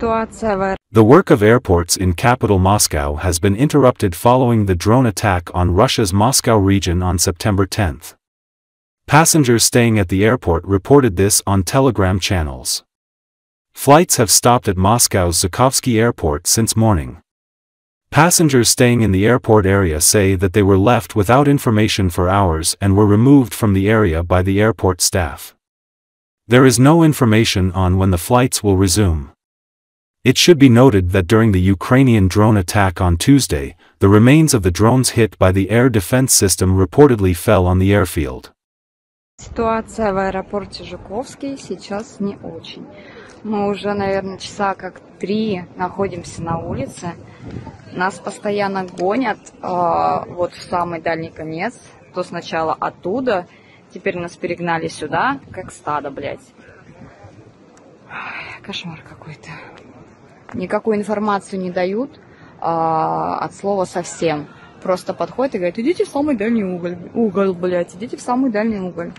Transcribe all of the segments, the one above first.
The work of airports in capital Moscow has been interrupted following the drone attack on Russia's Moscow region on September 10. Passengers staying at the airport reported this on Telegram channels. Flights have stopped at Moscow's Zhukovsky airport since morning. Passengers staying in the airport area say that they were left without information for hours and were removed from the area by the airport staff. There is no information on when the flights will resume. It should be noted that during the Ukrainian drone attack on Tuesday, the remains of the drones hit by the air defense system reportedly fell on the airfield. Ситуация в аэропорте Жуковский сейчас не очень. Мы уже, наверное, часа как 3 находимся на улице. Нас постоянно гонят вот в самый дальний конец, то сначала оттуда, теперь нас перегнали сюда, как стадо, блядь. Кошмар какой-то. Никакую информацию не дают от слова совсем. Просто подходит и говорит, идите в самый дальний угол, блядь, идите в самый дальний угол.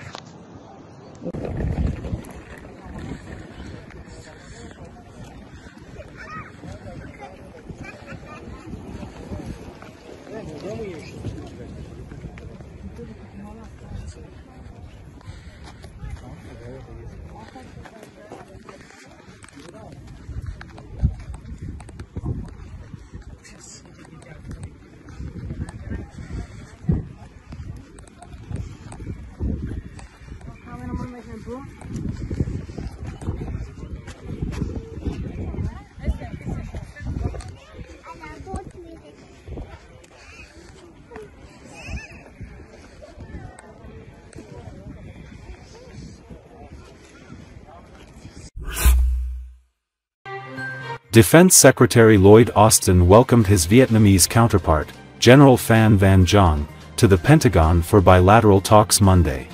Defense Secretary Lloyd Austin welcomed his Vietnamese counterpart, General Phan Van Giang, to the Pentagon for bilateral talks Monday.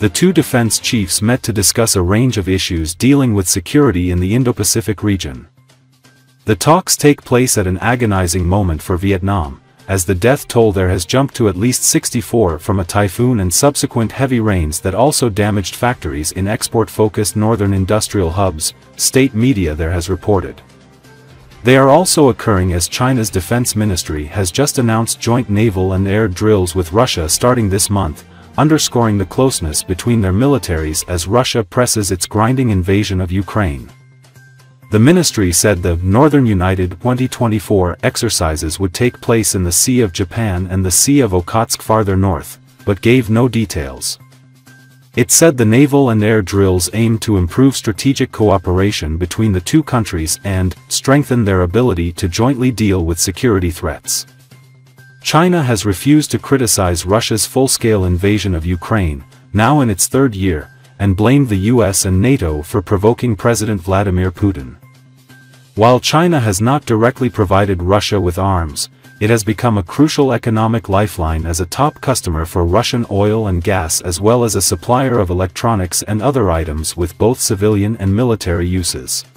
The two defense chiefs met to discuss a range of issues dealing with security in the Indo-Pacific region. The talks take place at an agonizing moment for Vietnam, as the death toll there has jumped to at least 64 from a typhoon and subsequent heavy rains that also damaged factories in export-focused northern industrial hubs, state media there has reported. They are also occurring as China's defense ministry has just announced joint naval and air drills with Russia starting this month, underscoring the closeness between their militaries as Russia presses its grinding invasion of Ukraine. The ministry said the Northern United 2024 exercises would take place in the Sea of Japan and the Sea of Okhotsk farther north, but gave no details. It said the naval and air drills aim to improve strategic cooperation between the two countries and strengthen their ability to jointly deal with security threats. China has refused to criticize Russia's full-scale invasion of Ukraine, now in its third year, and blamed the US and NATO for provoking President Vladimir Putin. While China has not directly provided Russia with arms, it has become a crucial economic lifeline as a top customer for Russian oil and gas as well as a supplier of electronics and other items with both civilian and military uses.